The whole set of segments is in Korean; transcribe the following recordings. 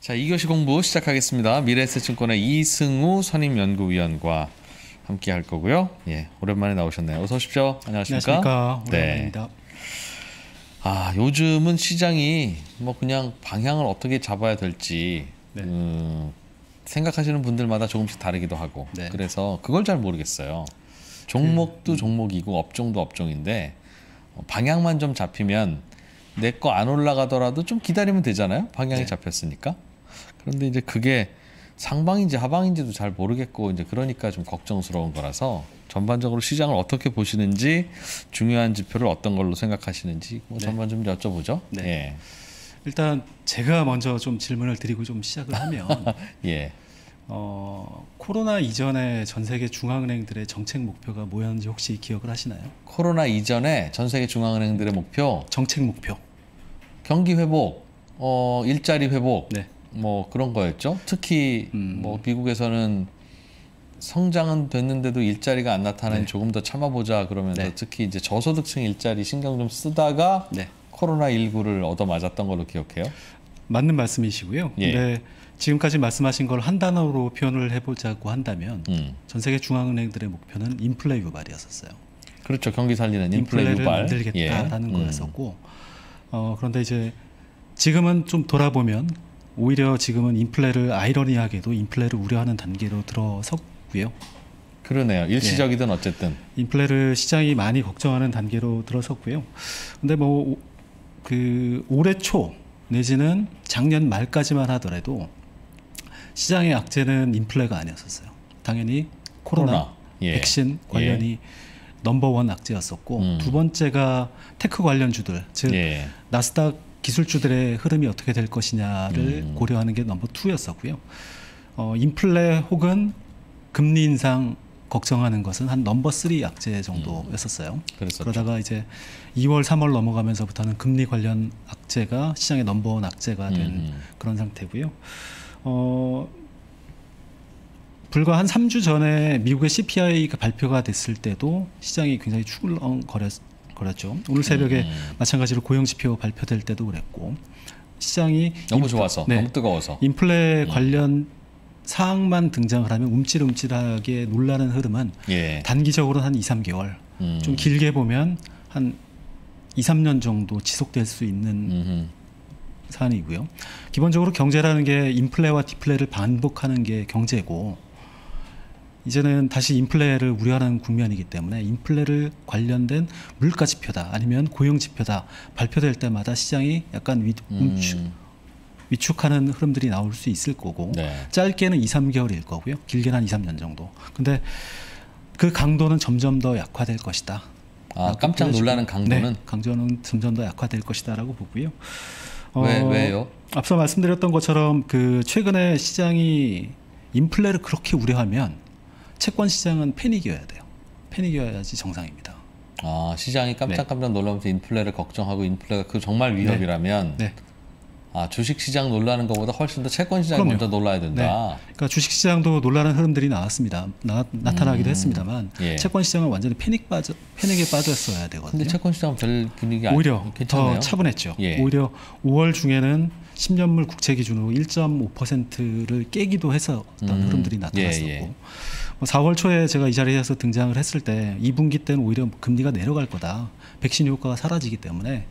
자, 2교시 공부 시작하겠습니다. 미래에셋증권의 이승우 선임연구위원과 함께 할 거고요. 예, 오랜만에 나오셨네요. 어서 오십시오. 안녕하십니까. 오랜만입니다. 네. 아, 요즘은 시장이 뭐 그냥 방향을 어떻게 잡아야 될지 네. 생각하시는 분들마다 조금씩 다르기도 하고 네. 그래서 그걸 잘 모르겠어요. 종목도 종목이고 업종도 업종인데 방향만 좀 잡히면 내 거 안 올라가더라도 좀 기다리면 되잖아요. 방향이 네. 잡혔으니까. 그런데 이제 그게 상방인지 하방인지도 잘 모르겠고 이제 그러니까 좀 걱정스러운 거라서 전반적으로 시장을 어떻게 보시는지 중요한 지표를 어떤 걸로 생각하시는지 뭐 전반적으로 네. 여쭤보죠. 네. 예. 일단 제가 먼저 좀 질문을 드리고 좀 시작을 하면 예. 코로나 이전에 전 세계 중앙은행들의 정책 목표가 뭐였는지 혹시 기억을 하시나요? 코로나 이전에 전 세계 중앙은행들의 목표? 정책 목표. 경기 회복, 일자리 회복, 네. 뭐 그런 거였죠. 특히 뭐 미국에서는 성장은 됐는데도 일자리가 안 나타나니 네. 조금 더 참아보자 그러면서 네. 특히 이제 저소득층 일자리 신경 좀 쓰다가 네. 코로나19를 얻어맞았던 걸로 기억해요. 맞는 말씀이시고요. 예. 근데 지금까지 말씀하신 걸 한 단어로 표현을 해보자고 한다면 전 세계 중앙은행들의 목표는 인플레 유발이었었어요. 그렇죠. 경기 살리는 인플레를 유발. 만들겠다라는 예. 거였었고 그런데 이제 지금은 좀 돌아보면 오히려 지금은 인플레를 아이러니하게도 인플레를 우려하는 단계로 들어섰고요. 그러네요. 일시적이든 예. 어쨌든. 인플레를 시장이 많이 걱정하는 단계로 들어섰고요. 근데 뭐 그 올해 초 내지는 작년 말까지만 하더라도 시장의 악재는 인플레가 아니었었어요. 당연히 코로나 예. 백신 관련이 예. 넘버원 악재였었고 두 번째가 테크 관련주들, 즉 예. 나스닥 기술주들의 흐름이 어떻게 될 것이냐를 고려하는 게 넘버 2였었고요. 인플레 혹은 금리 인상 걱정하는 것은 한 넘버 3 악재 정도였었어요. 그러다가 이제 2월, 3월 넘어가면서부터는 금리 관련 악재가 시장의 넘버 1 악재가 된 그런 상태고요. 불과 한 3주 전에 미국의 CPI가 발표가 됐을 때도 시장이 굉장히 추글렁거렸죠. 오늘 새벽에 마찬가지로 고용지표 발표될 때도 그랬고 시장이 너무 좋아서, 네, 너무 뜨거워서 인플레 관련 사항만 등장을 하면 움찔움찔하게 놀라는 흐름은 예. 단기적으로는 한 2, 3개월 좀 길게 보면 한 2, 3년 정도 지속될 수 있는 사안이고요. 기본적으로 경제라는 게 인플레와 디플레를 반복하는 게 경제고 이제는 다시 인플레를 우려하는 국면이기 때문에 인플레를 관련된 물가 지표다 아니면 고용 지표다 발표될 때마다 시장이 약간 위축하는 흐름들이 나올 수 있을 거고 네. 짧게는 2, 3개월일 거고요. 길게는 한 2, 3년 정도. 근데 그 강도는 점점 더 약화될 것이다. 아, 깜짝 놀라는 강도는? 네, 강도는 점점 더 약화될 것이다라고 보고요. 왜요? 앞서 말씀드렸던 것처럼 그 최근에 시장이 인플레를 그렇게 우려하면 채권 시장은 패닉이어야 돼요. 패닉이어야지 정상입니다. 아, 시장이 깜짝깜짝 놀라면서 인플레를 걱정하고 인플레가 그 정말 위협이라면 네. 네. 아, 주식시장 놀라는 것보다 훨씬 더 채권시장이 먼저 놀라야 된다. 네. 그러니까 주식시장도 놀라는 흐름들이 나왔습니다. 나타나기도 했습니다만 예. 채권시장은 완전히 패닉에 빠졌어야 되거든요. 근데 채권시장은 별 분위기가 오히려 괜찮네요. 더 차분했죠. 예. 오히려 5월 중에는 10년물 국채 기준으로 1.5%를 깨기도 했었던 흐름들이 나타났었고 예, 예. 4월 초에 제가 이 자리에서 등장을 했을 때 2분기 때는 오히려 금리가 내려갈 거다. 백신 효과가 사라지기 때문에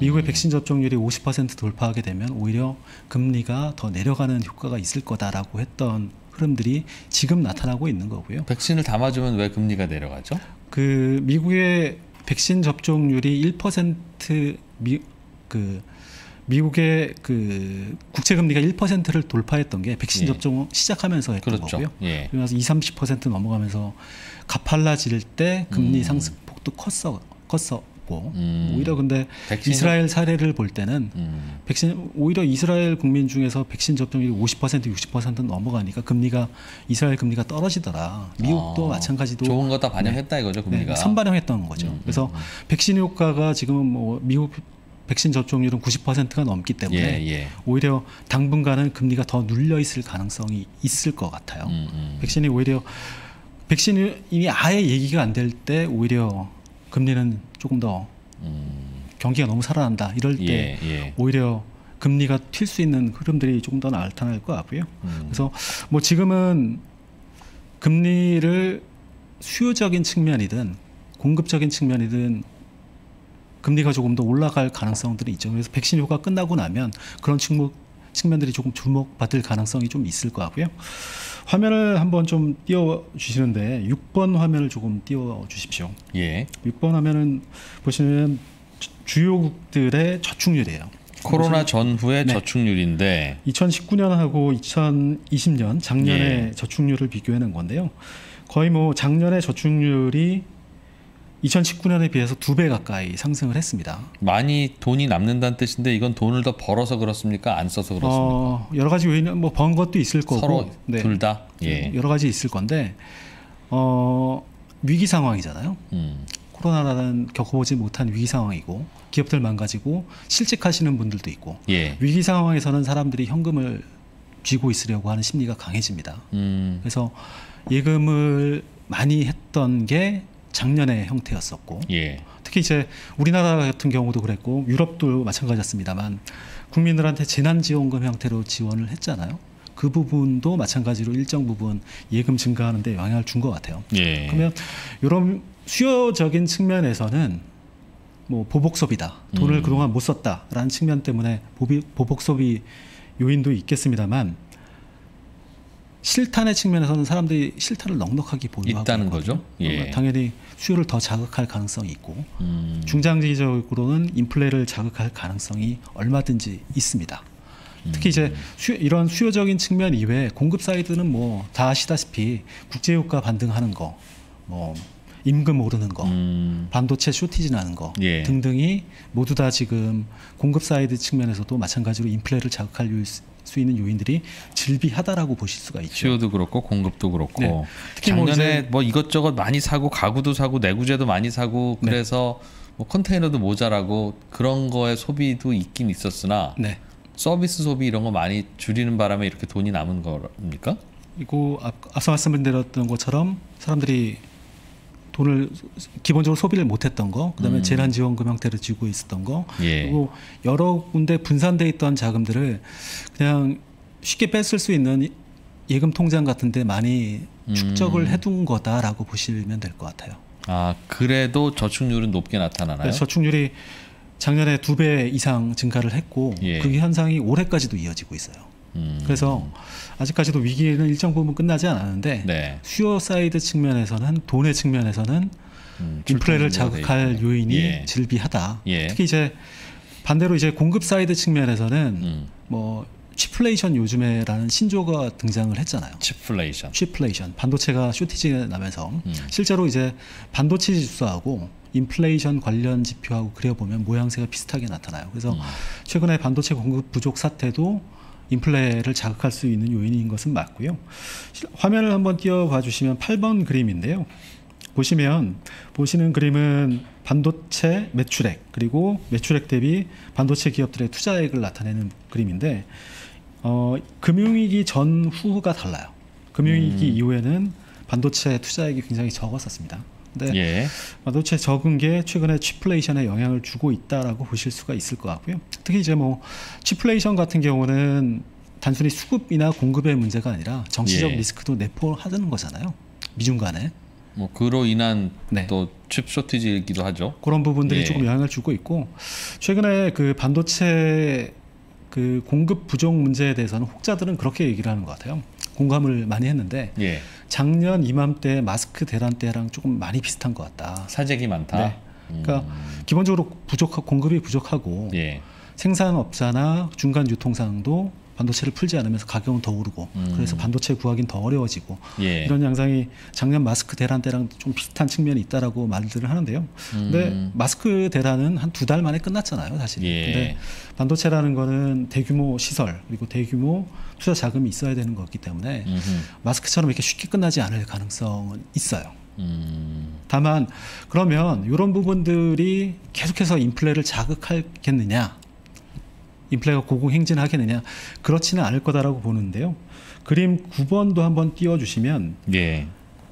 미국의 백신 접종률이 50% 돌파하게 되면 오히려 금리가 더 내려가는 효과가 있을 거다라고 했던 흐름들이 지금 나타나고 있는 거고요. 백신을 다 맞으면 왜 금리가 내려가죠? 그 미국의 백신 접종률이 1% 미국의 그 국채금리가 1%를 돌파했던 게 백신 예. 접종 시작하면서 했던 그렇죠. 거고요. 예. 그러면서 20~30% 넘어가면서 가팔라질 때 금리 상승폭도 컸었고 오히려 근데 이스라엘 사례를 볼 때는 백신 오히려 이스라엘 국민 중에서 백신 접종률이 50% 60% 넘어가니까 금리가 이스라엘 금리가 떨어지더라. 미국도 마찬가지도 좋은 거 다 반영했다 이거죠. 금리가 네, 선반영했던 거죠. 그래서 백신 효과가 지금은 뭐 미국 백신 접종률은 90%가 넘기 때문에 예, 예. 오히려 당분간은 금리가 더 눌려 있을 가능성이 있을 것 같아요. 백신이 오히려 백신이 아예 얘기가 안 될 때 오히려 금리는 조금 더 경기가 너무 살아난다 이럴 때 예, 예. 오히려 금리가 튈 수 있는 흐름들이 조금 더 나타날 것 같고요. 그래서 뭐 지금은 금리를 수요적인 측면이든 공급적인 측면이든 금리가 조금 더 올라갈 가능성들이 있죠. 그래서 백신 효과 끝나고 나면 그런 측면들이 조금 주목받을 가능성이 좀 있을 것 같고요. 화면을 한번 좀 띄워주시는데 6번 화면을 조금 띄워주십시오. 예. 6번 화면은 보시면 주요국들의 저축률이에요. 코로나 전후의 네. 저축률인데 2019년하고 2020년 작년의 예. 저축률을 비교해낸 건데요. 거의 뭐 작년의 저축률이 2019년에 비해서 2배 가까이 상승을 했습니다. 많이 돈이 남는다는 뜻인데 이건 돈을 더 벌어서 그렇습니까? 안 써서 그렇습니까? 여러 가지 요인은 뭐 번 것도 있을 거고 서로 네. 둘 다? 예. 여러 가지 있을 건데 위기 상황이잖아요. 코로나라는 겪어보지 못한 위기 상황이고 기업들 망가지고 실직하시는 분들도 있고 예. 위기 상황에서는 사람들이 현금을 쥐고 있으려고 하는 심리가 강해집니다. 그래서 예금을 많이 했던 게 작년의 형태였었고 예. 특히 이제 우리나라 같은 경우도 그랬고 유럽도 마찬가지였습니다만 국민들한테 재난지원금 형태로 지원을 했잖아요. 그 부분도 마찬가지로 일정 부분 예금 증가하는 데 영향을 준 것 같아요. 예. 그러면 이런 수요적인 측면에서는 뭐 보복 소비다. 돈을 그동안 못 썼다라는 측면 때문에 보복 소비 요인도 있겠습니다만 실탄의 측면에서는 사람들이 실탄을 넉넉하게 보유하고 있다는 거죠. 예. 당연히 수요를 더 자극할 가능성이 있고 중장기적으로는 인플레를 자극할 가능성이 얼마든지 있습니다. 특히 이제 이런 수요적인 측면 이외에 공급 사이드는 뭐 다 아시다시피 국제유가 반등하는 거, 뭐 임금 오르는 거, 반도체 쇼티지 나는 거 예. 등등이 모두 다 지금 공급 사이드 측면에서도 마찬가지로 인플레를 자극할 수 있는 요인들이 질비하다라고 보실 수가 있죠. 수요도 그렇고 공급도 그렇고 네. 특히 작년에 뭐 이것저것 많이 사고 가구도 사고 내구재도 많이 사고 그래서 네. 뭐 컨테이너도 모자라고 그런 거에 소비도 있긴 있었으나 네. 서비스 소비 이런 거 많이 줄이는 바람에 이렇게 돈이 남은 겁니까? 이거 앞서 말씀드렸던 것처럼 사람들이 돈을 기본적으로 소비를 못했던 거, 그다음에 재난지원금 형태로 쥐고 있었던 거, 예. 그리고 여러 군데 분산돼 있던 자금들을 그냥 쉽게 뺏을 수 있는 예금 통장 같은 데 많이 축적을 해둔 거다라고 보시면 될 것 같아요. 아, 그래도 저축률은 높게 나타나나요? 저축률이 작년에 2배 이상 증가를 했고 예. 그 현상이 올해까지도 이어지고 있어요. 그래서 아직까지도 위기는 일정 부분 끝나지 않았는데 네. 수요 사이드 측면에서는 돈의 측면에서는 인플레를 자극할 요인이 예. 질비하다. 예. 특히 이제 반대로 이제 공급 사이드 측면에서는 뭐 칩플레이션 요즘에라는 신조어가 등장을 했잖아요. 칩플레이션. 반도체가 쇼티지 나면서 실제로 이제 반도체 지수하고 인플레이션 관련 지표하고 그려보면 모양새가 비슷하게 나타나요. 그래서 최근에 반도체 공급 부족 사태도 인플레를 자극할 수 있는 요인인 것은 맞고요. 화면을 한번 띄워봐 주시면 8번 그림인데요. 보시는 그림은 반도체 매출액 그리고 매출액 대비 반도체 기업들의 투자액을 나타내는 그림인데 금융위기 전후가 달라요. 금융위기 이후에는 반도체 투자액이 굉장히 적었었습니다. 근데 예. 반도체 적은 게 최근에 칩플레이션에 영향을 주고 있다라고 보실 수가 있을 것 같고요. 특히 이제 뭐 칩플레이션 같은 경우는 단순히 수급이나 공급의 문제가 아니라 정치적 예. 리스크도 내포하는 거잖아요. 미중 간에. 뭐 그로 인한 네. 또 칩 쇼티지이기도 하죠. 그런 부분들이 예. 조금 영향을 주고 있고 최근에 그 반도체 그 공급 부족 문제에 대해서는 혹자들은 그렇게 얘기를 하는 것 같아요. 공감을 많이 했는데 예. 작년 이맘때 마스크 대란 때랑 조금 많이 비슷한 것 같다. 사재기 많다. 네. 그러니까 기본적으로 공급이 부족하고 예. 생산업자나 중간 유통상도 반도체를 풀지 않으면서 가격은 더 오르고 그래서 반도체 구하기는 더 어려워지고 예. 이런 양상이 작년 마스크 대란 때랑 좀 비슷한 측면이 있다라고 말들을 하는데요. 근데 마스크 대란은 한 2달 만에 끝났잖아요, 사실. 예. 근데 반도체라는 거는 대규모 시설 그리고 대규모 투자 자금이 있어야 되는 거기 때문에 마스크처럼 이렇게 쉽게 끝나지 않을 가능성은 있어요. 다만 그러면 이런 부분들이 계속해서 인플레를 자극하겠느냐? 인플레가 고공행진하겠느냐 그렇지는 않을 거다라고 보는데요. 그림 9번도 한번 띄워주시면 예.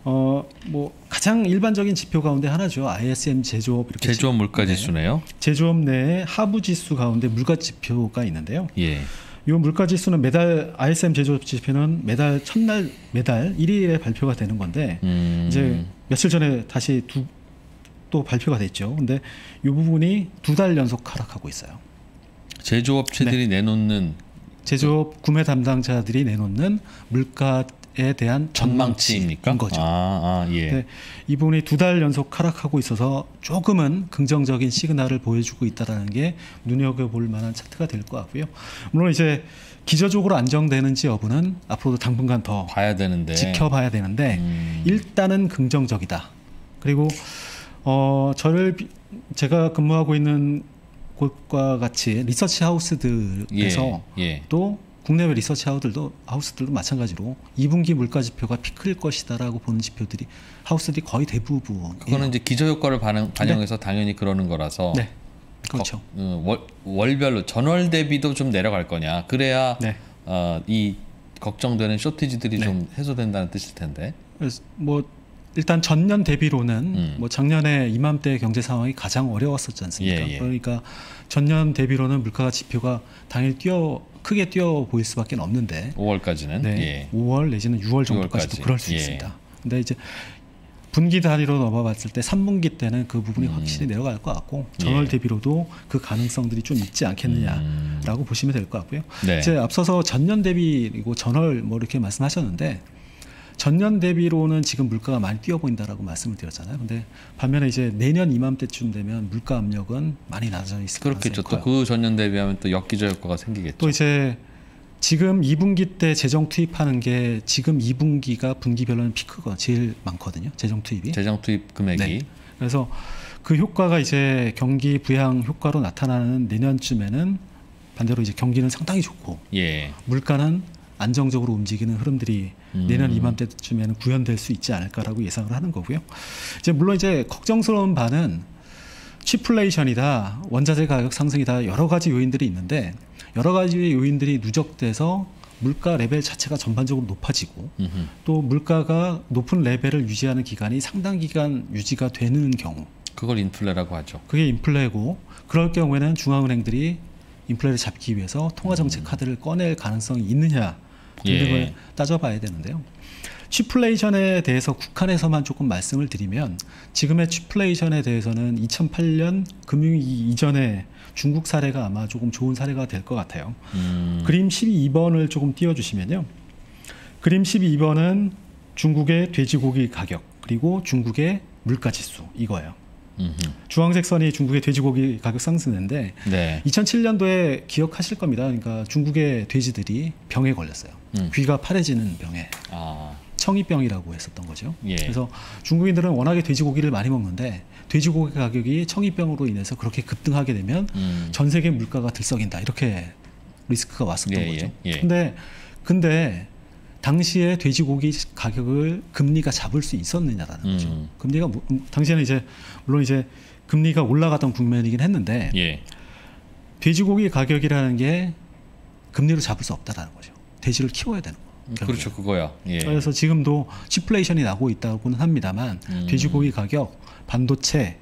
뭐 가장 일반적인 지표 가운데 하나죠. ISM 제조업 이렇게 제조업 물가 지수네요. 제조업 내에 하부 지수 가운데 물가 지표가 있는데요. 예. 이 물가 지수는 매달 ISM 제조업 지표는 매달 첫날 매달 1일에 발표가 되는 건데 이제 며칠 전에 다시 또 발표가 됐죠. 근데 이 부분이 두 달 연속 하락하고 있어요. 제조업체들이 네. 내놓는 제조업 구매 담당자들이 내놓는 물가에 대한 전망치입니까? 거죠. 예. 네, 이 부분이 두 달 연속 하락하고 있어서 조금은 긍정적인 시그널을 보여주고 있다는 게 눈여겨볼 만한 차트가 될 것 같고요. 물론 이제 기저적으로 안정되는지 여부는 앞으로도 당분간 더 봐야 되는데. 지켜봐야 되는데 일단은 긍정적이다. 그리고 제가 근무하고 있는 곳과 같이 리서치 하우스들에서 또 국내외 리서치 하우스들도 마찬가지로 2분기 물가 지표가 피크일 것이다라고 보는 지표들이 하우스들이 거의 대부분. 그거는 이제 기저 효과를 반영해서 당연히 그러는 거라서. 네. 그렇죠. 월별로 전월 대비도 좀 내려갈 거냐. 그래야 네. 이 걱정되는 쇼티지들이 네. 좀 해소된다는 뜻일 텐데. 그래서 뭐. 일단 전년 대비로는 뭐 작년에 이맘때 경제 상황이 가장 어려웠었지 않습니까? 예, 예. 그러니까 전년 대비로는 물가 지표가 당연히 크게 뛰어 보일 수밖에 없는데 5월까지는 네, 예. 5월 내지는 6월 정도까지도 6월까지. 그럴 수 예. 있습니다. 근데 이제 분기 단위로 넘어봤을 때 3분기 때는 그 부분이 확실히 내려갈 것 같고 전월 예. 대비로도 그 가능성들이 좀 있지 않겠느냐라고 보시면 될 것 같고요. 네. 이제 앞서서 전년 대비고 전월 뭐 이렇게 말씀하셨는데. 전년 대비로는 지금 물가가 많이 뛰어 보인다라고 말씀을 드렸잖아요. 근데 반면에 이제 내년 이맘때쯤 되면 물가 압력은 많이 낮아져 있을 것 같아요. 그렇겠죠. 또 그 전년 대비하면 또 역기저 효과가 생기겠죠. 또 이제 지금 2분기 때 재정 투입하는 게 지금 2분기가 분기별로는 피크가 제일 많거든요. 재정 투입이. 재정 투입 금액이. 네. 그래서 그 효과가 이제 경기 부양 효과로 나타나는 내년쯤에는 반대로 이제 경기는 상당히 좋고 예. 물가는 안정적으로 움직이는 흐름들이 내년 이맘때쯤에는 구현될 수 있지 않을까라고 예상을 하는 거고요. 이제 물론 이제 걱정스러운 반은 칩플레이션이다, 원자재 가격 상승이다 여러 가지 요인들이 있는데 여러 가지 요인들이 누적돼서 물가 레벨 자체가 전반적으로 높아지고 또 물가가 높은 레벨을 유지하는 기간이 상당 기간 유지가 되는 경우 그걸 인플레라고 하죠. 그게 인플레고 그럴 경우에는 중앙은행들이 인플레를 잡기 위해서 통화정책 카드를 꺼낼 가능성이 있느냐 등등을 예. 따져봐야 되는데요. 칩플레이션에 대해서 국한에서만 조금 말씀을 드리면 지금의 칩플레이션에 대해서는 2008년 금융위기 이전에 중국 사례가 아마 조금 좋은 사례가 될 것 같아요. 그림 12번을 조금 띄워주시면요. 그림 12번은 중국의 돼지고기 가격 그리고 중국의 물가지수 이거예요. 주황색 선이 중국의 돼지고기 가격 상승인데 네. 2007년도에 기억하실 겁니다. 그러니까 중국의 돼지들이 병에 걸렸어요. 귀가 파래지는 병에 청이병이라고 했었던 거죠. 예. 그래서 중국인들은 워낙에 돼지고기를 많이 먹는데 돼지고기 가격이 청이병으로 인해서 그렇게 급등하게 되면 전 세계 물가가 들썩인다 이렇게 리스크가 왔었던 예, 거죠. 예, 예. 근데 당시에 돼지고기 가격을 금리가 잡을 수 있었느냐라는 거죠. 금리가 당시에는 이제 물론 이제 금리가 올라가던 국면이긴 했는데 예. 돼지고기 가격이라는 게 금리로 잡을 수 없다라는 거죠. 돼지를 키워야 되는 거. 그렇죠, 그거야. 예. 그래서 지금도 칩플레이션이 나고 있다고는 합니다만 돼지고기 가격, 반도체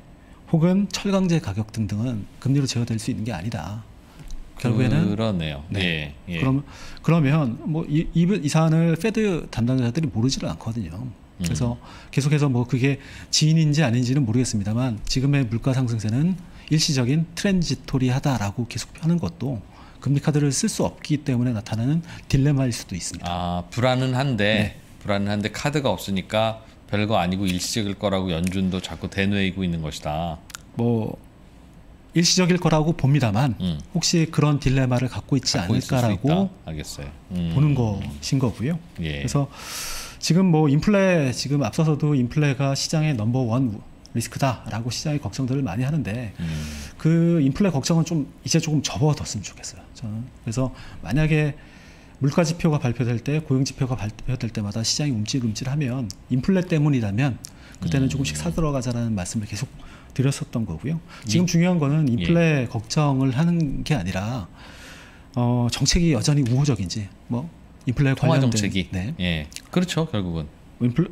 혹은 철강제 가격 등등은 금리로 제어될 수 있는 게 아니다. 결국에는 그러네요. 네. 예, 예. 그러면 뭐 이 사안을 페드 담당자들이 모르지를 않거든요. 그래서 계속해서 뭐 그게 지인인지 아닌지는 모르겠습니다만 지금의 물가 상승세는 일시적인 트랜지토리하다라고 계속 하는 것도 금리 카드를 쓸 수 없기 때문에 나타나는 딜레마일 수도 있습니다. 불안은 한데 네. 카드가 없으니까 별거 아니고 일시적일 거라고 연준도 자꾸 대뇌이고 있는 것이다. 뭐. 일시적일 거라고 봅니다만 혹시 그런 딜레마를 갖고 있지 않을까라고 알겠어요. 보는 것인 거고요. 예. 그래서 지금 뭐 인플레 지금 앞서서도 인플레가 시장의 넘버원 리스크다라고 시장이 걱정들을 많이 하는데 그 인플레 걱정은 좀 이제 조금 접어뒀으면 좋겠어요. 저는 그래서 만약에 물가 지표가 발표될 때 고용 지표가 발표될 때마다 시장이 움찔움찔하면 인플레 때문이라면 그때는 조금씩 사들어가자라는 말씀을 계속 드렸었던 거고요. 지금 중요한 거는 인플레 예. 걱정을 하는 게 아니라 정책이 여전히 우호적인지 뭐 인플레 관련된 통화 정책이 네. 예. 그렇죠. 결국은 인플레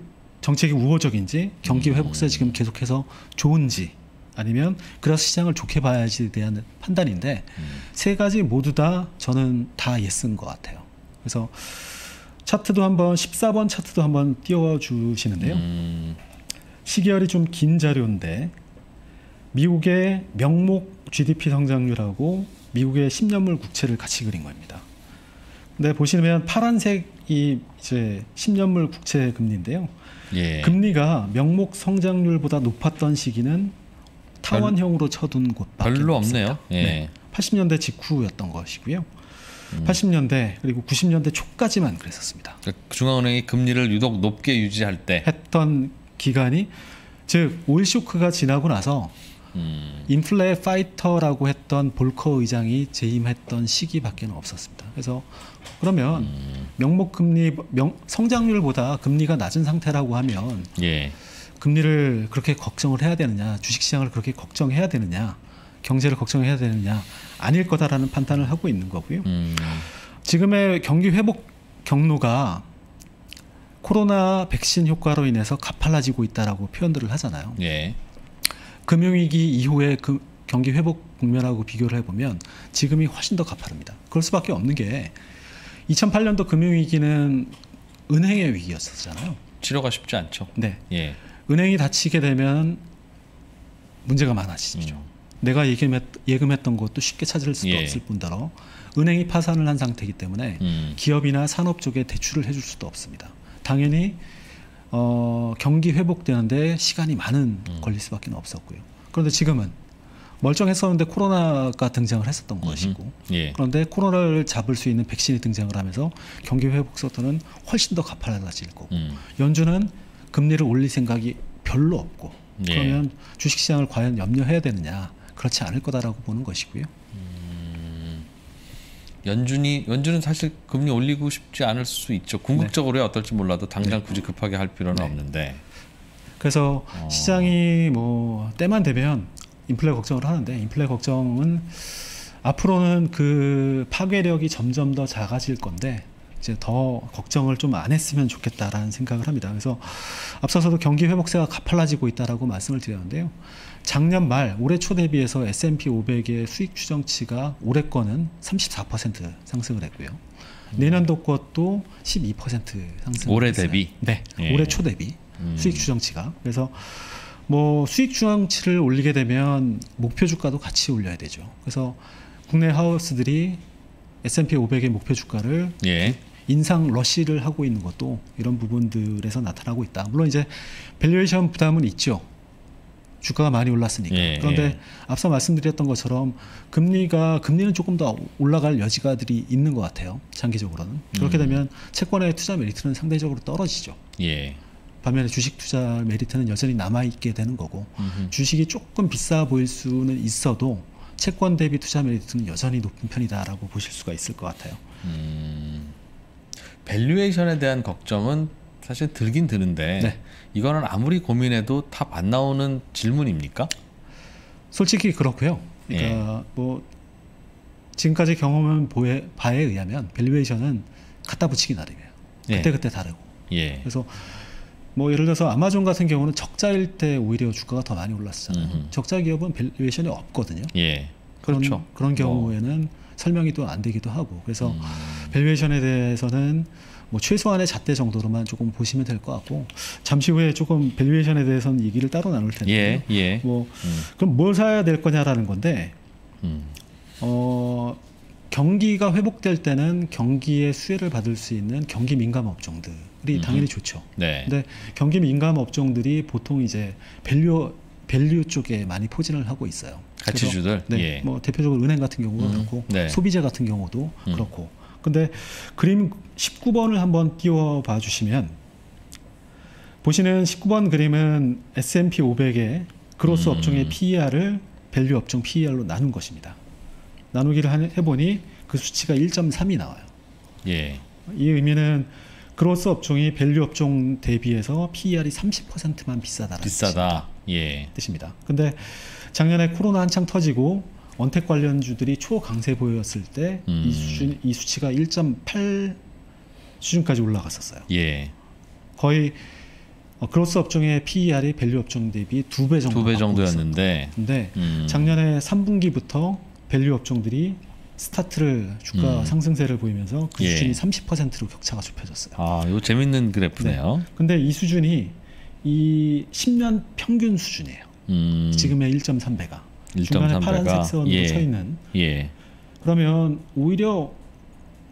정책이 우호적인지, 경기 회복세 지금 계속해서 좋은지, 아니면 그래서 시장을 좋게 봐야지에 대한 판단인데, 세 가지 모두 다 저는 다 예스인 것 같아요. 그래서 차트도 한번 14번 차트도 한번 띄워주시는데요. 12월이 좀 긴 자료인데, 미국의 명목 GDP 성장률하고 미국의 10년물 국채를 같이 그린 겁니다. 근데 보시면 파란색이 이제 10년물 국채 금리인데요. 예. 금리가 명목 성장률보다 높았던 시기는 타원형으로 쳐둔 곳밖에 별로 없습니다. 없네요. 예. 네, 80년대 직후였던 것이고요. 80년대 그리고 90년대 초까지만 그랬었습니다. 그러니까 중앙은행이 금리를 유독 높게 유지할 때 했던 기간이, 즉 오일쇼크가 지나고 나서 인플레 파이터라고 했던 볼커 의장이 재임했던 시기밖에 없었습니다. 그래서 그러면 명목금리, 성장률보다 금리가 낮은 상태라고 하면, 예, 금리를 그렇게 걱정을 해야 되느냐, 주식시장을 그렇게 걱정해야 되느냐, 경제를 걱정해야 되느냐, 아닐 거다라는 판단을 하고 있는 거고요. 지금의 경기 회복 경로가 코로나 백신 효과로 인해서 가팔라지고 있다라고 표현들을 하잖아요. 예. 금융위기 이후의 그 경기 회복 국면하고 비교를 해보면 지금이 훨씬 더 가파릅니다. 그럴 수밖에 없는 게 2008년도 금융위기는 은행의 위기였었잖아요. 치료가 쉽지 않죠. 네. 예. 은행이 닫히게 되면 문제가 많아지죠. 내가 예금했던 것도 쉽게 찾을 수가, 예, 없을 뿐더러 은행이 파산을 한 상태이기 때문에 기업이나 산업 쪽에 대출을 해줄 수도 없습니다. 당연히 경기 회복되는데 시간이 많은 걸릴 수밖에 없었고요. 그런데 지금은 멀쩡했었는데 코로나가 등장을 했었던 것이고, 예, 그런데 코로나를 잡을 수 있는 백신이 등장을 하면서 경기 회복 속도는 훨씬 더 가파라질 거고, 연준은 금리를 올릴 생각이 별로 없고, 예, 그러면 주식시장을 과연 염려해야 되느냐, 그렇지 않을 거다라고 보는 것이고요. 연준은 사실 금리 올리고 싶지 않을 수 있죠. 궁극적으로야 어떨지 몰라도 당장 굳이 급하게 할 필요는, 네, 없는데. 그래서 시장이 뭐 때만 되면 인플레 걱정을 하는데, 인플레 걱정은 앞으로는 그 파괴력이 점점 더 작아질 건데 이제 더 걱정을 좀 안 했으면 좋겠다라는 생각을 합니다. 그래서 앞서서도 경기 회복세가 가팔라지고 있다라고 말씀을 드렸는데요. 작년 말 올해 초 대비해서 S&P 500의 수익 추정치가 올해 거는 34% 상승을 했고요. 내년도 것도 12% 상승을 올해 했어요. 대비? 네. 예. 올해 초 대비 수익 추정치가. 그래서 뭐 수익 추정치를 올리게 되면 목표 주가도 같이 올려야 되죠. 그래서 국내 하우스들이 S&P 500의 목표 주가를, 예, 인상 러쉬를 하고 있는 것도 이런 부분들에서 나타나고 있다. 물론 이제 밸류에이션 부담은 있죠. 주가가 많이 올랐으니까. 예, 그런데, 예, 앞서 말씀드렸던 것처럼 금리는 조금 더 올라갈 여지가들이 있는 것 같아요. 장기적으로는. 그렇게 되면 채권의 투자 메리트는 상대적으로 떨어지죠. 예. 반면에 주식 투자 메리트는 여전히 남아있게 되는 거고, 주식이 조금 비싸 보일 수는 있어도 채권 대비 투자 메리트는 여전히 높은 편이다라고 보실 수가 있을 것 같아요. 밸류에이션에 대한 걱정은 사실 들긴 드는데, 네, 이거는 아무리 고민해도 답 안 나오는 질문입니까? 솔직히 그렇고요. 그러니까, 예, 뭐 지금까지 경험한 바에 의하면 밸류에이션은 갖다 붙이기 나름이에요. 그때그때, 예, 다르고. 예. 그래서 뭐 예를 들어서 아마존 같은 경우는 적자일 때 오히려 주가가 더 많이 올랐잖아요. 적자 기업은 밸류에이션이 없거든요. 예. 그렇죠. 그런 경우에는 설명이 또 안 되기도 하고, 그래서 밸류에이션에 대해서는 뭐 최소한의 잣대 정도로만 조금 보시면 될 것 같고, 잠시 후에 조금 밸류에이션에 대해서는 얘기를 따로 나눌 텐데요. 예, 예. 뭐 그럼 뭘 사야 될 거냐라는 건데, 경기가 회복될 때는 경기의 수혜를 받을 수 있는 경기 민감 업종들이 당연히 좋죠. 네. 근데 경기 민감 업종들이 보통 이제 밸류 쪽에 많이 포진을 하고 있어요. 가치주들. 네. 예. 뭐 대표적으로 은행 같은 경우도 그렇고, 네, 소비재 같은 경우도 그렇고. 근데 그림 19번을 한번 띄워봐 주시면, 보시는 19번 그림은 S&P 500의 그로스 업종의 PER을 밸류 업종 PER로 나눈 것입니다. 나누기를 해보니 그 수치가 1.3이 나와요. 예. 이 의미는 그로스 업종이 밸류 업종 대비해서 PER이 30%만 비싸다라는 뜻입니다. 예. 뜻입니다. 근데 작년에 코로나 한창 터지고 언택 관련주들이 초강세 보였을 때 이 수치가 1.8 수준까지 올라갔었어요. 예. 거의 그로스 업종의 PER이 밸류 업종 대비 2배 정도 2배 정도였는데 근데 작년에 3분기부터 밸류 업종들이 스타트를 주가 상승세를 보이면서 그 수준이 30%로 격차가 좁혀졌어요. 아, 이거 재밌는 그래프네요. 네. 근데 이 수준이 이 10년 평균 수준이에요. 지금의 1.3배가. 1.3배가 중간에 파란색 선으로 서 있는. 그러면 오히려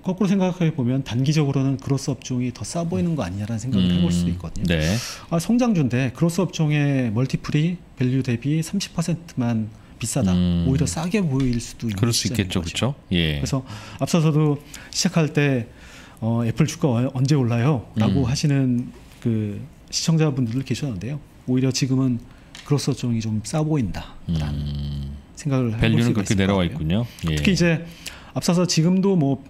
거꾸로 생각해 보면 단기적으로는 그로스 업종이 더 싸 보이는 거 아니냐라는 생각을 해볼 수도 있거든요. 네. 아, 성장주인데 그로스 업종의 멀티플이 밸류 대비 30%만 비싸다. 오히려 싸게 보일 수도 있는. 그럴 수 있겠죠, 그렇죠? 예. 그래서 앞서서도 시작할 때 애플 주가 언제 올라요?라고 하시는 그 시청자분들도 계셨는데요. 오히려 지금은 그로스 업종이 좀 싸 보인다라는 생각을 해볼 수가 있습니다. 밸류는 그렇게 내려와 있군요. 예. 특히 이제 앞서서 지금도 뭐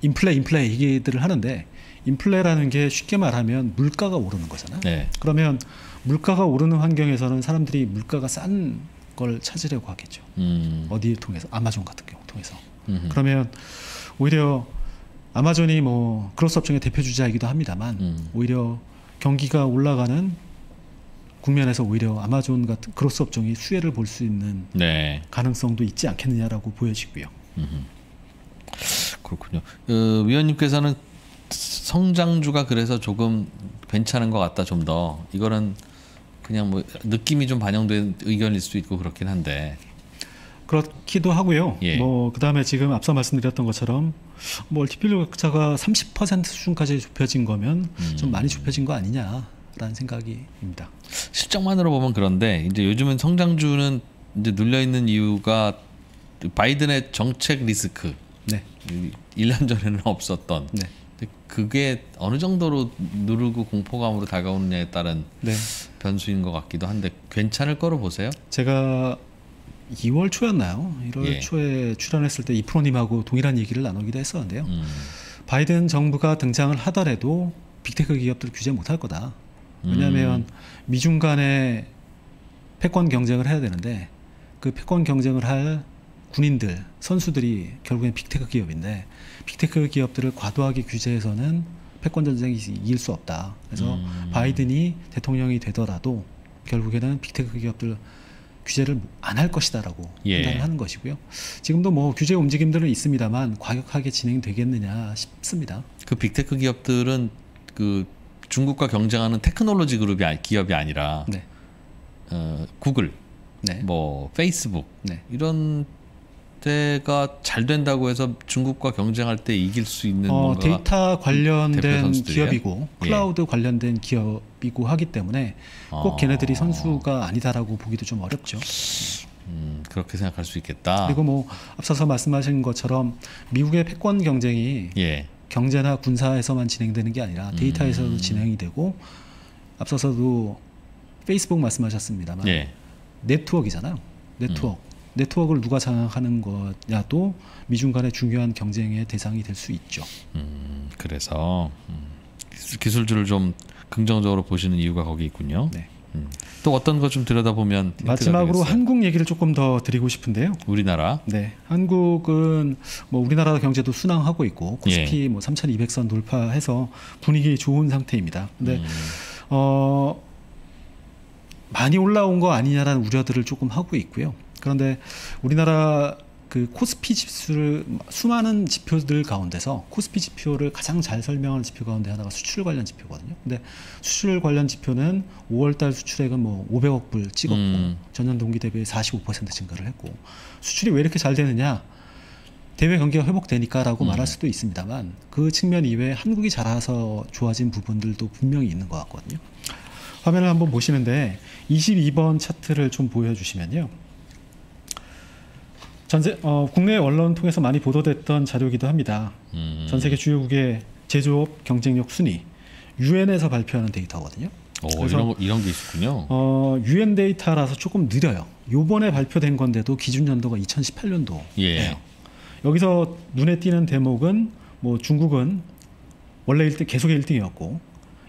인플레 얘기들을 하는데 인플레라는 게 쉽게 말하면 물가가 오르는 거잖아요. 네. 그러면 물가가 오르는 환경에서는 사람들이 물가가 싼 걸 찾으려고 하겠죠. 어디를 통해서? 아마존 같은 경우 통해서. 그러면 오히려 아마존이 뭐 그로스 업종의 대표 주자이기도 합니다만 오히려 경기가 올라가는 국면에서 오히려 아마존 같은 그로스 업종이 수혜를 볼 수 있는 가능성도 있지 않겠느냐라고 보여지고요. 그렇군요. 위원님께서는 성장주가 그래서 조금 괜찮은 것 같다, 좀 더. 이거는 그냥 뭐 느낌이 좀 반영된 의견일 수도 있고 그렇긴 한데 그렇기도 하고요. 뭐 그다음에 지금 앞서 말씀드렸던 것처럼 멀티플리 격차가 30% 수준까지 좁혀진 거면 좀 많이 좁혀진 거 아니냐라는 생각입니다. 실적만으로 보면 그런데 이제 요즘은 성장주는 이제 눌려 있는 이유가 바이든의 정책 리스크. 1년 전에는 없었던. 그게 어느 정도로 누르고 공포감으로 다가오느냐에 따른 변수인 것 같기도 한데 괜찮을 거로 보세요? 제가 2월 초였나요? 1월 초에 출연했을 때 이프로님하고 동일한 얘기를 나누기도 했었는데요. 바이든 정부가 등장을 하더라도 빅테크 기업들 규제 못할 거다. 왜냐하면 미중 간의 패권 경쟁을 해야 되는데 그 패권 경쟁을 할 군인들, 선수들이 결국엔 빅테크 기업인데 빅테크 기업들을 과도하게 규제해서는 패권 전쟁이 이길 수 없다. 그래서 바이든이 대통령이 되더라도 결국에는 빅테크 기업들 규제를 안 할 것이다라고 판단을 하는 것이고요. 지금도 뭐 규제 움직임들은 있습니다만 과격하게 진행되겠느냐 싶습니다. 그 빅테크 기업들은 그 중국과 경쟁하는 테크놀로지 그룹이 기업이 아니라 구글, 뭐 페이스북 이런 때가 잘 된다고 해서 중국과 경쟁할 때 이길 수 있는 뭔가 데이터 관련된 기업이고 클라우드 관련된 기업이고 하기 때문에 꼭 걔네들이 선수가 아니다라고 보기도 좀 어렵죠. 그렇게 생각할 수 있겠다. 그리고 뭐 앞서서 말씀하신 것처럼 미국의 패권 경쟁이 경제나 군사에서만 진행되는 게 아니라 데이터에서도 진행이 되고 앞서서도 페이스북 말씀하셨습니다만 네트워크잖아요. 네트워크를 누가 장악하는 거냐도 미중 간의 중요한 경쟁의 대상이 될 수 있죠. 그래서 기술주를 좀 긍정적으로 보시는 이유가 거기 있군요. 또 어떤 것 좀 들여다보면 마지막으로 한국 얘기를 조금 더 드리고 싶은데요. 우리나라. 한국은 뭐 우리나라 경제도 순항하고 있고 코스피 뭐 3,200선 돌파해서 분위기 좋은 상태입니다. 근데 많이 올라온 거 아니냐라는 우려들을 조금 하고 있고요. 그런데 우리나라 그 코스피 지수를 수많은 지표들 가운데서 코스피 지표를 가장 잘 설명하는 지표 가운데 하나가 수출 관련 지표거든요. 근데 수출 관련 지표는 5월달 수출액은 뭐 500억 불 찍었고 전년 동기 대비 45% 증가를 했고 수출이 왜 이렇게 잘 되느냐? 대외 경기가 회복되니까라고 말할 수도 있습니다만 그 측면 이외에 한국이 자라서 좋아진 부분들도 분명히 있는 것 같거든요. 화면을 한번 보시는데 22번 차트를 좀 보여주시면요. 국내 언론 통해서 많이 보도됐던 자료이기도 합니다. 전 세계 주요국의 제조업 경쟁력 순위, UN에서 발표하는 데이터거든요. 이런 게 있었군요. UN 데이터라서 조금 느려요. 요번에 발표된 건데도 기준 연도가 2018년도예요. 여기서 눈에 띄는 대목은 뭐 중국은 원래 계속 1등이었고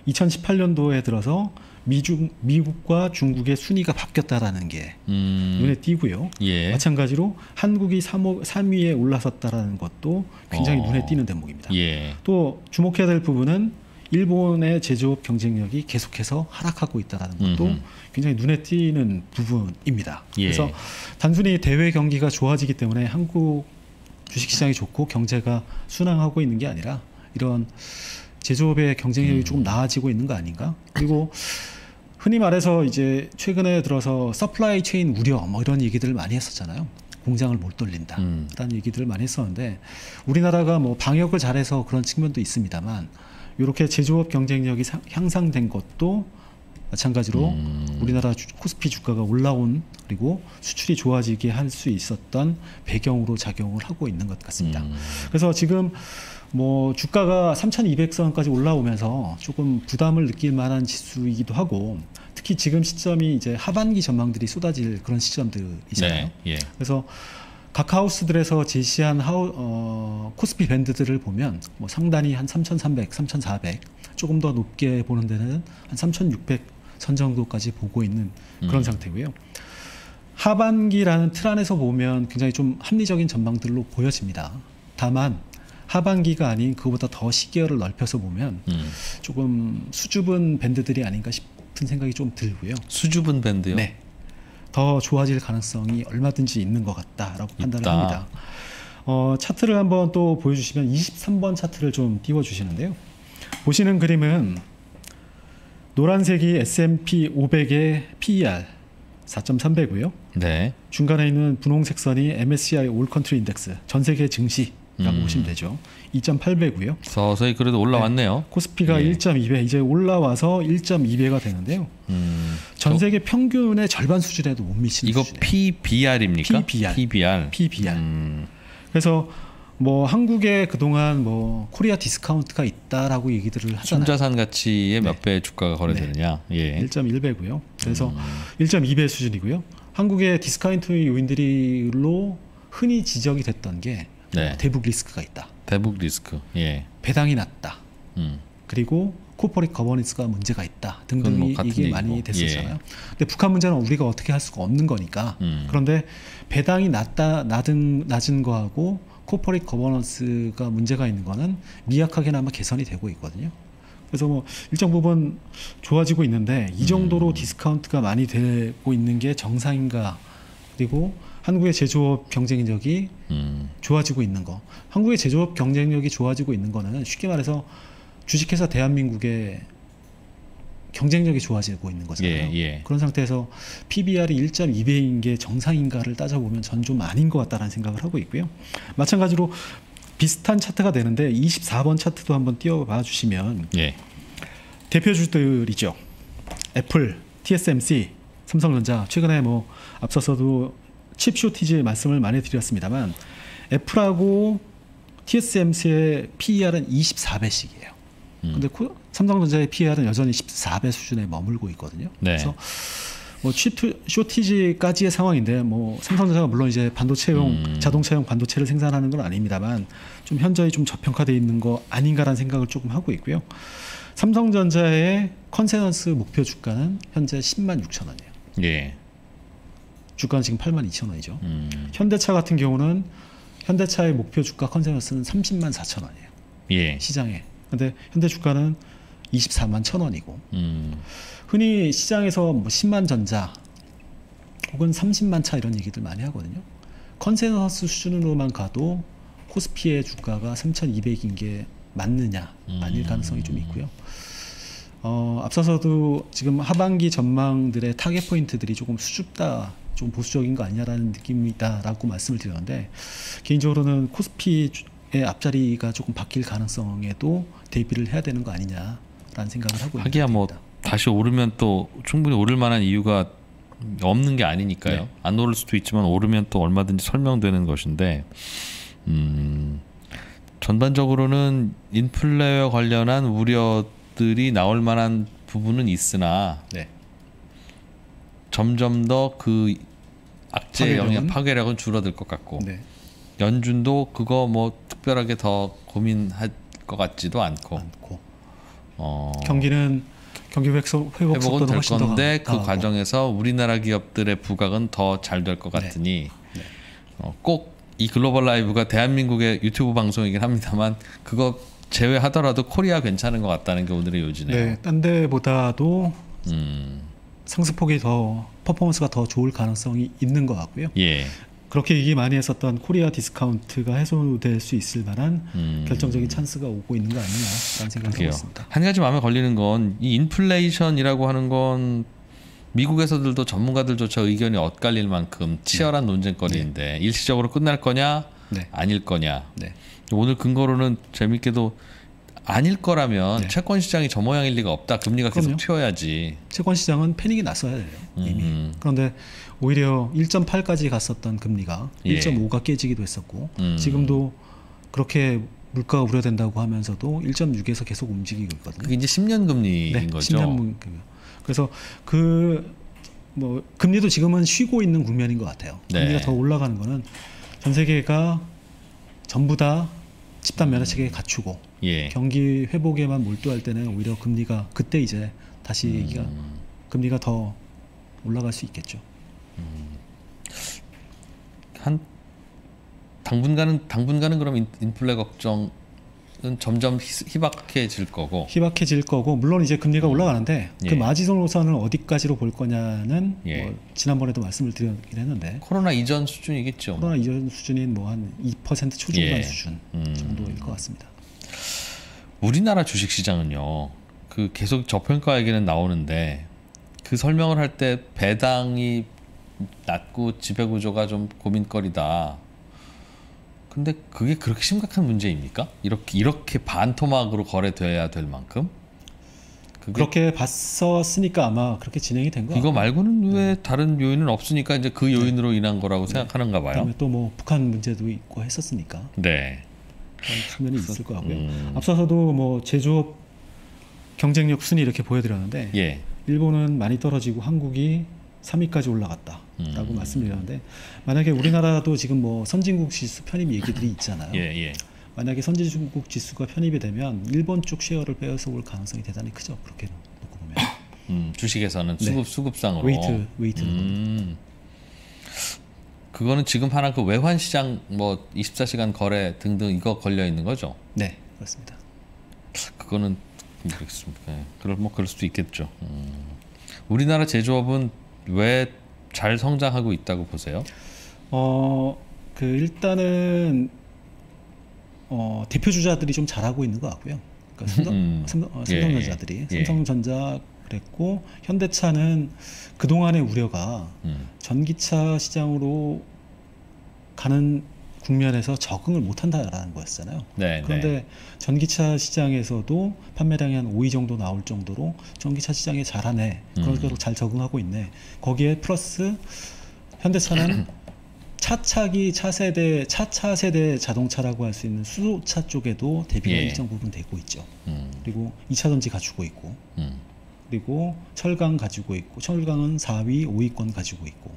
2018년도에 들어서 미국과 중국의 순위가 바뀌었다라는 게 눈에 띄고요. 마찬가지로 한국이 3위에 올라섰다라는 것도 굉장히 눈에 띄는 대목입니다. 또 주목해야 될 부분은 일본의 제조업 경쟁력이 계속해서 하락하고 있다는 것도 굉장히 눈에 띄는 부분입니다. 예. 그래서 단순히 대외 경기가 좋아지기 때문에 한국 주식시장이 좋고 경제가 순항하고 있는 게 아니라 이런 제조업의 경쟁력이 조금 나아지고 있는 거 아닌가? 그리고 흔히 말해서 이제 최근에 들어서 서플라이 체인 우려 뭐 이런 얘기들을 많이 했었잖아요. 공장을 못 돌린다. 라는 얘기들을 많이 했었는데 우리나라가 뭐 방역을 잘해서 그런 측면도 있습니다만 이렇게 제조업 경쟁력이 향상된 것도 마찬가지로 우리나라 코스피 주가가 올라온 그리고 수출이 좋아지게 할 수 있었던 배경으로 작용을 하고 있는 것 같습니다. 그래서 지금 뭐 주가가 3,200선까지 올라오면서 조금 부담을 느낄 만한 지수이기도 하고 특히 지금 시점이 이제 하반기 전망들이 쏟아질 그런 시점들이잖아요. 네, 예. 그래서 각 하우스들에서 제시한 코스피 밴드들을 보면 뭐 상단이 한 3,300, 3,400 조금 더 높게 보는 데는 한 3,600선 정도까지 보고 있는 그런 상태고요. 하반기라는 틀 안에서 보면 굉장히 좀 합리적인 전망들로 보여집니다. 다만 하반기가 아닌 그보다 더 시계열을 넓혀서 보면 조금 수줍은 밴드들이 아닌가 싶은 생각이 좀 들고요. 수줍은 밴드요? 네. 더 좋아질 가능성이 얼마든지 있는 것 같다라고 판단을 합니다. 차트를 한번 또 보여주시면 23번 차트를 좀 띄워주시는데요. 보시는 그림은 노란색이 S&P 500의 PER 4.3배고요. 네. 중간에 있는 분홍색 선이 MSCI 올컨트리 인덱스 전세계 증시 라고 보시면 되죠. 2.8배고요. 서서히 그래도 올라왔네요. 네. 코스피가 예. 1.2배 이제 올라와서 1.2배가 되는데요. 전 세계 평균의 절반 수준에도 못 미치는 이거 수준이에요. PBR입니까? PBR. 그래서 뭐 한국에 그동안 뭐 코리아 디스카운트가 있다라고 얘기들을 하잖아요. 순자산 가치의 몇 배 네. 주가가 거래되느냐. 네. 예. 1.1배고요. 그래서 1.2배 수준이고요. 한국의 디스카운트 요인들로 흔히 지적이 됐던 게 네. 대북 리스크가 있다. 대북 리스크. 예. 배당이 낮다. 그리고 코퍼레이트 거버넌스가 문제가 있다. 등등 뭐 이게 많이 됐었잖아요. 예. 근데 북한 문제는 우리가 어떻게 할 수가 없는 거니까. 그런데 배당이 낮은 거하고 코퍼레이트 거버넌스가 문제가 있는 거는 미약하게나마 개선이 되고 있거든요. 그래서 뭐 일정 부분 좋아지고 있는데 이 정도로 디스카운트가 많이 되고 있는 게 정상인가? 그리고 한국의 제조업 경쟁력이 좋아지고 있는 거. 한국의 제조업 경쟁력이 좋아지고 있는 거는 쉽게 말해서 주식회사 대한민국의 경쟁력이 좋아지고 있는 거잖아요. 예, 예. 그런 상태에서 PBR이 1.2배인 게 정상인가를 따져보면 전 좀 아닌 것 같다는 생각을 하고 있고요. 마찬가지로 비슷한 차트가 되는데 24번 차트도 한번 띄워봐 주시면 예. 대표주들이죠. 애플, TSMC, 삼성전자 최근에 뭐 앞서서도 칩 쇼티지 말씀을 많이 드렸습니다만 애플하고 TSMC의 PER은 24배씩이에요. 근데 삼성전자의 PER은 여전히 14배 수준에 머물고 있거든요. 네. 그래서 뭐 칩 쇼티지까지의 상황인데 뭐 삼성전자가 물론 이제 반도체용 자동차용 반도체를 생산하는 건 아닙니다만 좀 현저히 좀 저평가돼 있는 거 아닌가라는 생각을 조금 하고 있고요. 삼성전자의 컨센서스 목표 주가는 현재 106,000원이에요. 예. 주가는 지금 82,000원이죠. 현대차 같은 경우는 현대차의 목표 주가 컨센서스는 304,000원이에요. 예. 시장에. 근데 현대 주가는 241,000원이고 흔히 시장에서 뭐 10만 전자 혹은 30만 차 이런 얘기들 많이 하거든요. 컨센서스 수준으로만 가도 코스피의 주가가 3,200인 게 맞느냐 아닐 가능성이 좀 있고요. 앞서서도 지금 하반기 전망들의 타겟 포인트들이 조금 수줍다. 좀 보수적인 거 아니냐라는 느낌이다라고 말씀을 드렸는데 개인적으로는 코스피의 앞자리가 조금 바뀔 가능성에도 대비를 해야 되는 거 아니냐라는 생각을 하고 있습니다. 하기야 뭐 다시 오르면 또 충분히 오를 만한 이유가 없는 게 아니니까요. 네. 안 오를 수도 있지만 오르면 또 얼마든지 설명되는 것인데 전반적으로는 인플레와 관련한 우려들이 나올 만한 부분은 있으나 네. 점점 더 그 악재 영향 파괴력은 줄어들 것 같고 네. 연준도 그거 뭐 특별하게 더 고민할 것 같지도 않고. 경기 회복 속도는 될 훨씬 건데 더 그 과정에서 우리나라 기업들의 부각은 더 잘 될 것 같으니 네. 네. 꼭 이 글로벌 라이브가 대한민국의 유튜브 방송이긴 합니다만 그거 제외하더라도 코리아 괜찮은 것 같다는 게 오늘의 요지네요. 네, 딴 데보다도 상승폭이 더 퍼포먼스가 더 좋을 가능성이 있는 것 같고요. 예. 그렇게 얘기 많이 했었던 코리아 디스카운트가 해소될 수 있을 만한 결정적인 찬스가 오고 있는 거 아니냐라는 생각을 하고 있습니다. 한 가지 마음에 걸리는 건 이 인플레이션이라고 하는 건 미국에서들도 전문가들조차 의견이 엇갈릴 만큼 치열한 논쟁거리인데 일시적으로 끝날 거냐 아닐 거냐. 오늘 근거로는 재밌게도 아닐 거라면 채권 시장이 저 모양일 리가 없다. 금리가 계속 튀어야지. 채권 시장은 패닉이 났어야 돼요. 이미. 그런데 오히려 1.8까지 갔었던 금리가 1.5가 깨지기도 했었고 지금도 그렇게 물가가 우려된다고 하면서도 1.6에서 계속 움직이고 있거든요. 그게 이제 10년 금리인 거죠. 10년 금리. 그래서 금리도 지금은 쉬고 있는 국면인 것 같아요. 금리가 더 올라가는 거는 전 세계가 전부 다 집단 면허 체계 갖추고 경기 회복에만 몰두할 때는 오히려 금리가 그때 이제 다시 얘기가 금리가 더 올라갈 수 있겠죠. 한 당분간은 그럼 인플레 걱정 점점 희박해질 거고 물론 이제 금리가 올라가는데 그 마지노선을 어디까지로 볼 거냐는 뭐 지난번에도 말씀을 드렸긴 했는데 코로나 이전 수준이겠죠. 코로나 이전 수준인 뭐 한 2% 초중반 수준 정도일 것 같습니다. 우리나라 주식시장은요 그 계속 저평가 얘기는 나오는데 그 설명을 할 때 배당이 낮고 지배구조가 좀 고민거리다. 근데 그게 그렇게 심각한 문제입니까? 이렇게 반토막으로 거래돼야 될 만큼? 그렇게 봤었으니까 아마 그렇게 진행이 된 거. 이거 말고는 왜 다른 요인은 없으니까 이제 그 요인으로 인한 거라고 생각하는가 봐요. 그다음에 또 뭐 북한 문제도 있고 했었으니까. 네. 그런 측면이 있을 거 같고요. 앞서서도 뭐 제조업 경쟁력 순위 이렇게 보여드렸는데 일본은 많이 떨어지고 한국이 3위까지 올라갔다라고 말씀드렸는데 만약에 우리나라도 지금 뭐 선진국 지수 편입 얘기들이 있잖아요. 만약에 선진국 지수가 편입이 되면 일본 쪽 쉐어를 빼앗아 올 가능성이 대단히 크죠. 그렇게 놓고 보면 주식에서는 수급상으로 웨이트를 그거는 지금 하나 그 외환 시장 뭐 24시간 거래 등등 이거 걸려 있는 거죠. 네, 그렇습니다. 그거는 그렇습니까? 그럴 수도 있겠죠. 우리나라 제조업은 왜 잘 성장하고 있다고 보세요? 일단은 대표 주자들이 좀 잘하고 있는 것 같고요. 그러니까 삼성전자들이 삼성전자 그랬고 현대차는 그 동안의 우려가 전기차 시장으로 가는 국면에서 적응을 못한다라는 거였잖아요. 그런데 전기차 시장에서도 판매량이 한 5위 정도 나올 정도로 전기차 시장에 잘하네. 그러니까 잘 적응하고 있네. 거기에 플러스 현대차는 차세대 자동차라고 할 수 있는 수소차 쪽에도 대비가 일정 부분 되고 있죠. 그리고 2차전지 갖추고 있고 그리고 철강 가지고 있고 철강은 4위, 5위권 가지고 있고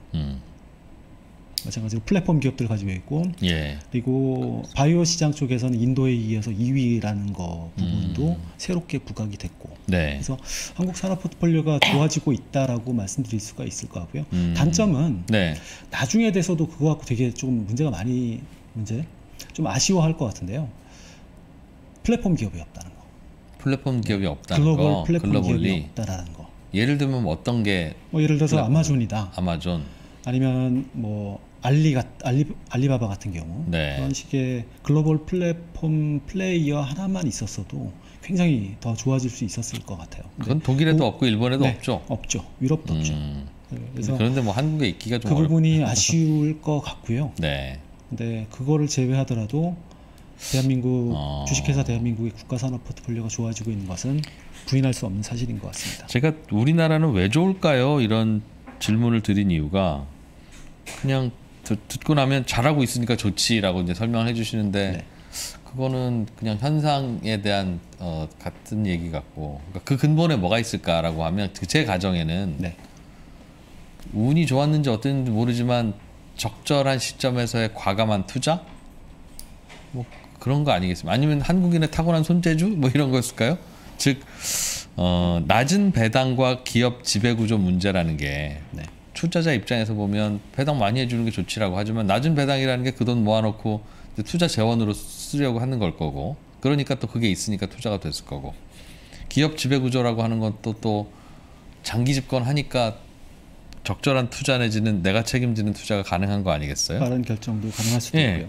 마찬가지로 플랫폼 기업들 가지고 있고 그리고 바이오 시장 쪽에서는 인도에 이어서 2위라는 거 부분도 새롭게 부각이 됐고 그래서 한국 산업 포트폴리오가 좋아지고 있다라고 말씀드릴 수가 있을 것 같고요. 단점은 나중에 돼서도 그거 갖고 되게 좀 좀 아쉬워할 것 같은데요. 플랫폼 기업이 없다는 거. 플랫폼 기업이 없다는 거. 글로벌 플랫폼 기업이 없다라는 거. 예를 들면 어떤 게? 예를 들어서 아마존이다. 아마존. 아니면 뭐 알리바바 같은 경우 그런 식의 글로벌 플랫폼 플레이어 하나만 있었어도 굉장히 더 좋아질 수 있었을 것 같아요. 그건 독일에도 없고 일본에도 없죠. 유럽도 없죠. 그래서 그런데 뭐 한국에 있기가 좀 그 부분이 아쉬울 것 같고요. 근데 그거를 제외하더라도 대한민국 주식회사 대한민국의 국가산업 포트폴리오가 좋아지고 있는 것은 부인할 수 없는 사실인 것 같습니다. 제가 우리나라는 왜 좋을까요? 이런 질문을 드린 이유가 그냥 듣고 나면 잘하고 있으니까 좋지라고 이제 설명을 해주시는데 그거는 그냥 현상에 대한 같은 얘기 같고 그 근본에 뭐가 있을까라고 하면 제 가정에는 운이 좋았는지 어땠는지 모르지만 적절한 시점에서의 과감한 투자? 뭐 그런 거 아니겠습니까? 아니면 한국인의 타고난 손재주? 뭐 이런 거였을까요? 즉 낮은 배당과 기업 지배구조 문제라는 게 투자자 입장에서 보면 배당 많이 해주는 게 좋지라고 하지만 낮은 배당이라는 게 그 돈 모아놓고 투자 재원으로 쓰려고 하는 걸 거고 그러니까 또 그게 있으니까 투자가 됐을 거고, 기업 지배구조라고 하는 건 또 장기 집권하니까 적절한 투자 내지는 내가 책임지는 투자가 가능한 거 아니겠어요? 빠른 결정도 가능할 수도 있고요.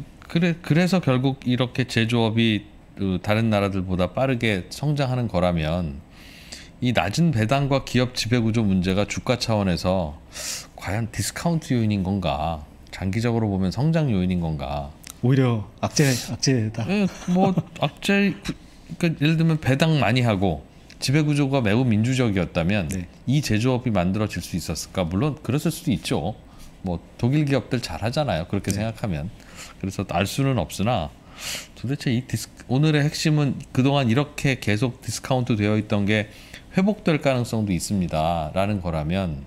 그래서 결국 이렇게 제조업이 다른 나라들보다 빠르게 성장하는 거라면 이 낮은 배당과 기업 지배구조 문제가 주가 차원에서 과연 디스카운트 요인인 건가, 장기적으로 보면 성장 요인인 건가, 오히려 악재다. 네, 뭐 악재. 그러니까 예를 들면 배당 많이 하고 지배구조가 매우 민주적이었다면 네. 이 제조업이 만들어질 수 있었을까? 물론 그랬을 수도 있죠. 뭐 독일 기업들 잘하잖아요. 그렇게 네. 생각하면. 그래서 알 수는 없으나 도대체 이 오늘의 핵심은 그동안 이렇게 계속 디스카운트 되어 있던 게 회복될 가능성도 있습니다 라는 거라면,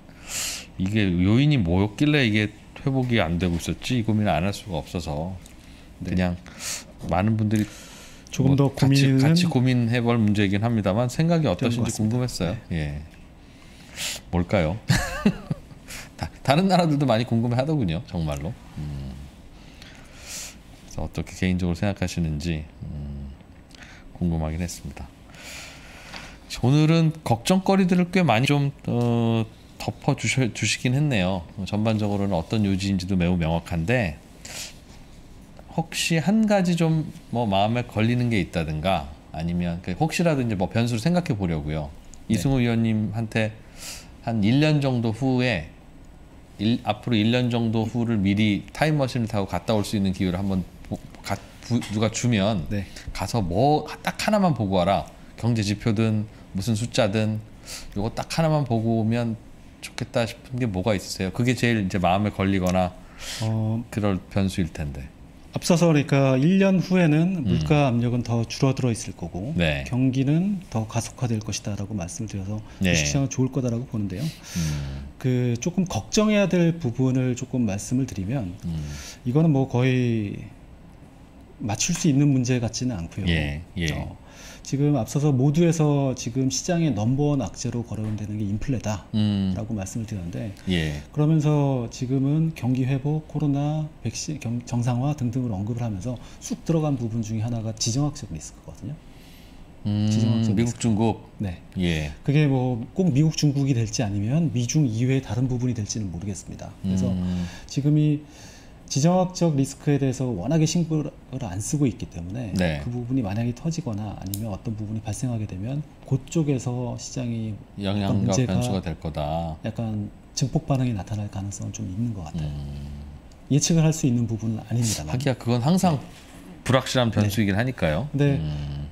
이게 요인이 뭐였길래 이게 회복이 안 되고 있었지, 이 고민을 안 할 수가 없어서 그냥 네. 많은 분들이 조금 더 같이 고민해볼 문제이긴 합니다만 생각이 어떠신지 궁금했어요. 네. 예, 뭘까요? 다른 나라들도 많이 궁금해하더군요, 정말로. 그래서 어떻게 개인적으로 생각하시는지 궁금하긴 했습니다. 오늘은 걱정거리들을 꽤 많이 좀 덮어주시긴 했네요. 전반적으로는 어떤 요지인지도 매우 명확한데, 혹시 한 가지 좀 뭐 마음에 걸리는 게 있다든가 아니면 혹시라도 이제 뭐 변수를 생각해 보려고요. 네. 이승우 위원님한테 한 1년 정도 후에 앞으로 1년 정도 후를 미리 타임머신을 타고 갔다 올 수 있는 기회를 한번 누가 주면 네. 가서 뭐 딱 하나만 보고 와라, 경제 지표든 무슨 숫자든 요거 딱 하나만 보고 오면 좋겠다 싶은 게 뭐가 있으세요? 그게 제일 이제 마음에 걸리거나 그럴 변수일 텐데. 앞서서 그러니까 1년 후에는 물가 압력은 더 줄어들어 있을 거고 네. 경기는 더 가속화될 것이다라고 말씀을 드려서 네. 주식시장은 좋을 거다라고 보는데요. 그 조금 걱정해야 될 부분을 조금 말씀을 드리면 이거는 뭐 거의 맞출 수 있는 문제 같지는 않고요. 예. 지금 앞서서 모두에서 지금 시장의 넘버원 악재로 거론되는 게 인플레다라고 말씀을 드렸는데 예. 그러면서 지금은 경기 회복, 코로나, 백신 정상화 등등을 언급을 하면서 쑥 들어간 부분 중에 하나가 지정학적 리스크거든요. 미국, 중국. 네. 예. 그게 뭐 꼭 미국, 중국이 될지 아니면 미중 이외의 다른 부분이 될지는 모르겠습니다. 그래서 지금이 지정학적 리스크에 대해서 워낙에 신경을 안 쓰고 있기 때문에 네. 그 부분이 만약에 터지거나 아니면 어떤 부분이 발생하게 되면 그쪽에서 시장이 영향과 변수가 될 거다. 약간 증폭 반응이 나타날 가능성은 좀 있는 것 같아요. 예측을 할 수 있는 부분은 아닙니다만. 하기야 그건 항상 네. 불확실한 변수이긴 네. 하니까요. 근데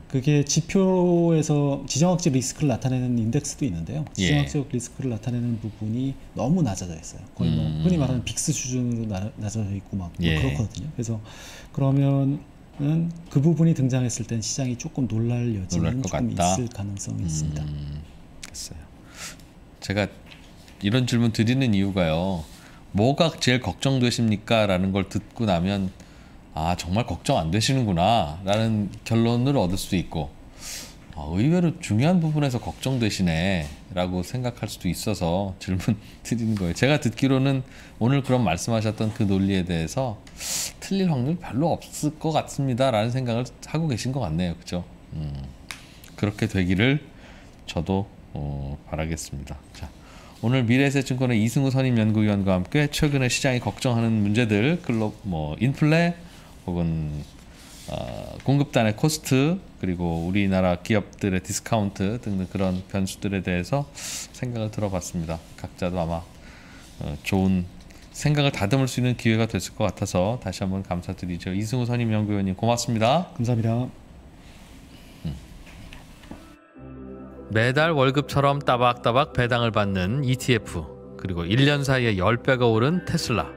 그게 지표에서 지정학적 리스크를 나타내는 인덱스도 있는데요. 지정학적 예. 리스크를 나타내는 부분이 너무 낮아져 있어요. 거의 뭐 흔히 말하는 빅스 수준으로 낮아져 있고 막 예. 그렇거든요. 그래서 그러면은 그 부분이 등장했을 땐 시장이 조금 놀랄 여지는 조금 같다. 있을 가능성이 있습니다. 됐어요. 제가 이런 질문 드리는 이유가요. 뭐가 제일 걱정되십니까? 라는 걸 듣고 나면 아 정말 걱정 안 되시는구나 라는 결론을 얻을 수도 있고, 의외로 중요한 부분에서 걱정되시네 라고 생각할 수도 있어서 질문 드리는 거예요. 제가 듣기로는 오늘 그런 말씀하셨던 그 논리에 대해서 틀릴 확률 별로 없을 것 같습니다 라는 생각을 하고 계신 것 같네요. 그죠? 그렇게 되기를 저도 바라겠습니다. 자, 오늘 미래에셋증권의 이승우 선임연구위원과 함께 최근에 시장이 걱정하는 문제들, 인플레 혹은 공급단의 코스트, 그리고 우리나라 기업들의 디스카운트 등등 그런 변수들에 대해서 생각을 들어봤습니다. 각자도 아마 좋은 생각을 다듬을 수 있는 기회가 됐을 것 같아서 다시 한번 감사드리죠. 이승우 선임연구위원님 고맙습니다. 감사합니다. 매달 월급처럼 따박따박 배당을 받는 ETF, 그리고 1년 사이에 10배가 오른 테슬라,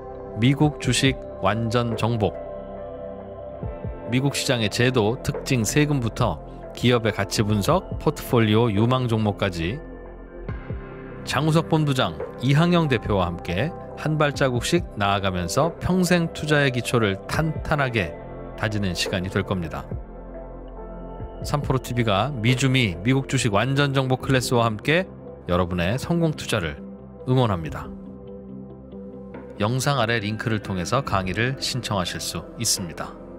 미국 주식 완전 정복. 미국 시장의 제도, 특징, 세금부터 기업의 가치 분석, 포트폴리오, 유망 종목까지 장우석 본부장, 이항영 대표와 함께 한 발자국씩 나아가면서 평생 투자의 기초를 탄탄하게 다지는 시간이 될 겁니다. 3프로TV가 미주미 미국 주식 완전 정보 클래스와 함께 여러분의 성공 투자를 응원합니다. 영상 아래 링크를 통해서 강의를 신청하실 수 있습니다.